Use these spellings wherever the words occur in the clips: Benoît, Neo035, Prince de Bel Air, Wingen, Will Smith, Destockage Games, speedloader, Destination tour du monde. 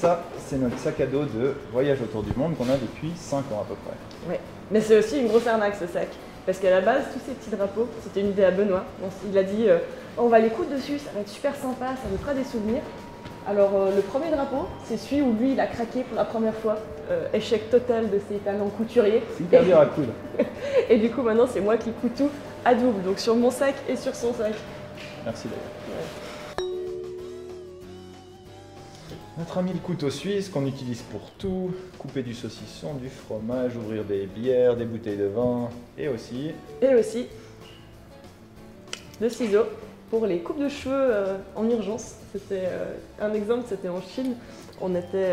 ça, c'est notre sac à dos de voyage autour du monde qu'on a depuis 5 ans à peu près. Oui, mais c'est aussi une grosse arnaque ce sac. Parce qu'à la base, tous ces petits drapeaux, c'était une idée à Benoît. Il a dit on va les coudre dessus, ça va être super sympa, ça nous fera des souvenirs. Alors le premier drapeau, c'est celui où lui il a craqué pour la première fois. Échec total de ses talents couturiers. C'est hyper dur à coudre. Et du coup maintenant c'est moi qui couds tout à double, donc sur mon sac et sur son sac. Merci d'ailleurs. Ouais. Notre ami le couteau suisse qu'on utilise pour tout, couper du saucisson, du fromage, ouvrir des bières, des bouteilles de vin et aussi... le ciseau. Pour les coupes de cheveux en urgence, c'était un exemple, c'était en Chine. On était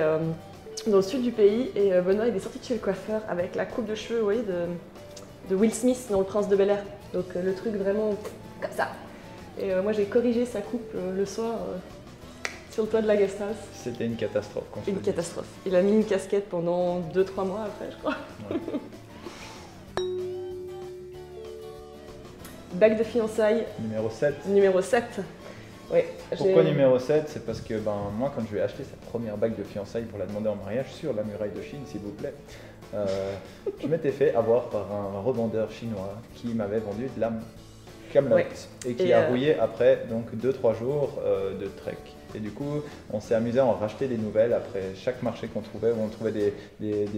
dans le sud du pays et Benoît il est sorti de chez le coiffeur avec la coupe de cheveux, vous voyez, de Will Smith dans le Prince de Bel Air. Donc le truc vraiment comme ça. Et moi j'ai corrigé sa coupe le soir sur le toit de la guest house. C'était une catastrophe. Une catastrophe. Il a mis une casquette pendant 2-3 mois après, je crois. Ouais. Bague de fiançailles. Numéro 7. Numéro 7. Oui. Pourquoi numéro 7? C'est parce que moi, quand je lui ai acheté sa première bague de fiançailles pour la demander en mariage sur la muraille de Chine, s'il vous plaît, je m'étais fait avoir par un revendeur chinois qui m'avait vendu de la camelote et qui a rouillé après donc 2-3 jours de trek. Et du coup, on s'est amusé à en racheter des nouvelles après chaque marché qu'on trouvait, où on trouvait des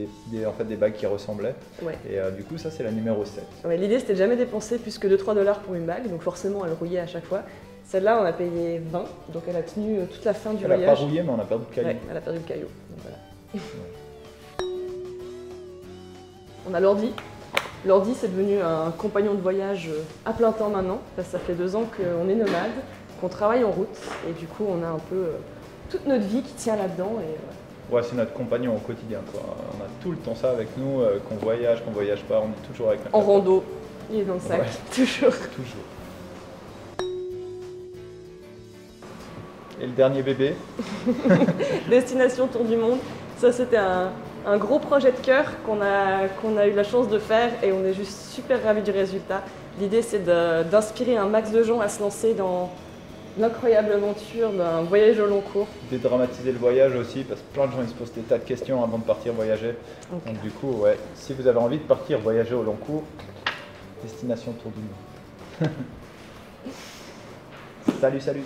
bagues qui ressemblaient. Ouais. Et du coup, ça, c'est la numéro 7. Ouais, l'idée, c'était de jamais dépenser plus que 2-3 $ pour une bague, donc forcément, elle rouillait à chaque fois. Celle-là, on a payé 20, donc elle a tenu toute la fin du voyage. Elle n'a pas rouillé, mais on a perdu le caillou. Ouais, elle a perdu le caillou. Donc, voilà. On a l'ordi. L'ordi, c'est devenu un compagnon de voyage à plein temps maintenant, parce que ça fait 2 ans qu'on est nomade. On travaille en route et du coup on a un peu toute notre vie qui tient là-dedans. Ouais, c'est notre compagnon au quotidien, quoi. On a tout le temps ça avec nous, qu'on voyage pas, on est toujours avec notre laptop. En rando, il est dans le sac, ouais. Toujours. Toujours. Et le dernier bébé. Destination tour du monde, ça c'était un gros projet de cœur qu'on a eu la chance de faire et on est juste super ravis du résultat. L'idée c'est d'inspirer un max de gens à se lancer dans l'incroyable aventure d'un voyage au long cours. Dédramatiser le voyage aussi, parce que plein de gens ils se posent des tas de questions avant de partir voyager. Okay. Donc du coup, ouais, si vous avez envie de partir voyager au long cours, Destination tour du monde. Salut, salut.